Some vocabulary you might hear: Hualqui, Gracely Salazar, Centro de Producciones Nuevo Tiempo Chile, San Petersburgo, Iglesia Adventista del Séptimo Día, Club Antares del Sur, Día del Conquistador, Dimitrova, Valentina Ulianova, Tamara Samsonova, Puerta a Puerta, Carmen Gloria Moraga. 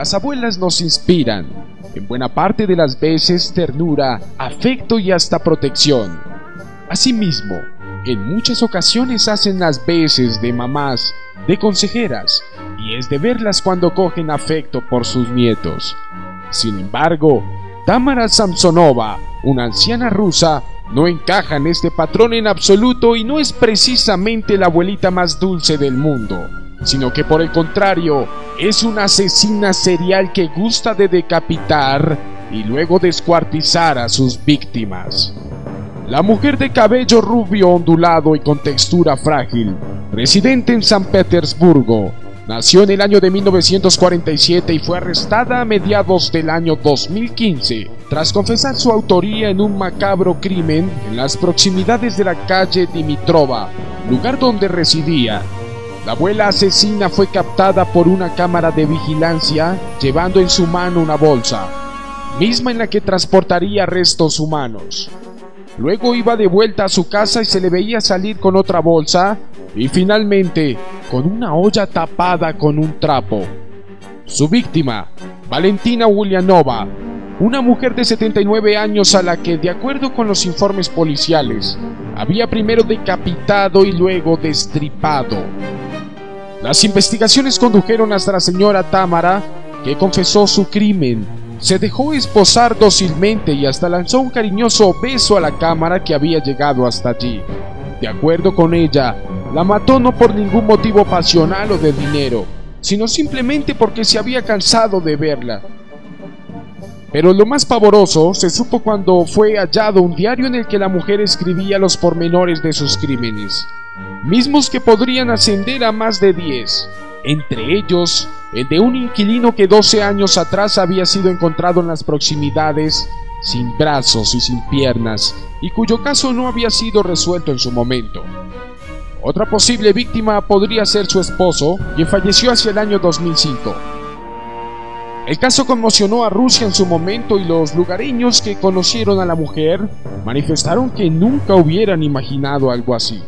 Las abuelas nos inspiran, en buena parte de las veces, ternura, afecto y hasta protección. Asimismo, en muchas ocasiones hacen las veces de mamás, de consejeras, y es de verlas cuando cogen afecto por sus nietos. Sin embargo, Tamara Samsonova, una anciana rusa, no encaja en este patrón en absoluto y no es precisamente la abuelita más dulce del mundo, sino que por el contrario, es una asesina serial que gusta de decapitar y luego descuartizar a sus víctimas. La mujer de cabello rubio ondulado y con textura frágil, residente en San Petersburgo, nació en el año de 1947 y fue arrestada a mediados del año 2015, tras confesar su autoría en un macabro crimen en las proximidades de la calle Dimitrova, lugar donde residía. La abuela asesina fue captada por una cámara de vigilancia, llevando en su mano una bolsa, misma en la que transportaría restos humanos. Luego iba de vuelta a su casa y se le veía salir con otra bolsa y finalmente con una olla tapada con un trapo. Su víctima, Valentina Ulianova, una mujer de 79 años a la que, de acuerdo con los informes policiales, había primero decapitado y luego destripado. Las investigaciones condujeron hasta la señora Tamara, que confesó su crimen, se dejó esposar dócilmente y hasta lanzó un cariñoso beso a la cámara que había llegado hasta allí. De acuerdo con ella, la mató no por ningún motivo pasional o de dinero, sino simplemente porque se había cansado de verla. Pero lo más pavoroso se supo cuando fue hallado un diario en el que la mujer escribía los pormenores de sus crímenes, mismos que podrían ascender a más de 10. Entre ellos, el de un inquilino que 12 años atrás había sido encontrado en las proximidades, sin brazos y sin piernas, y cuyo caso no había sido resuelto en su momento. Otra posible víctima podría ser su esposo, quien falleció hacia el año 2005. El caso conmocionó a Rusia en su momento y los lugareños que conocieron a la mujer manifestaron que nunca hubieran imaginado algo así.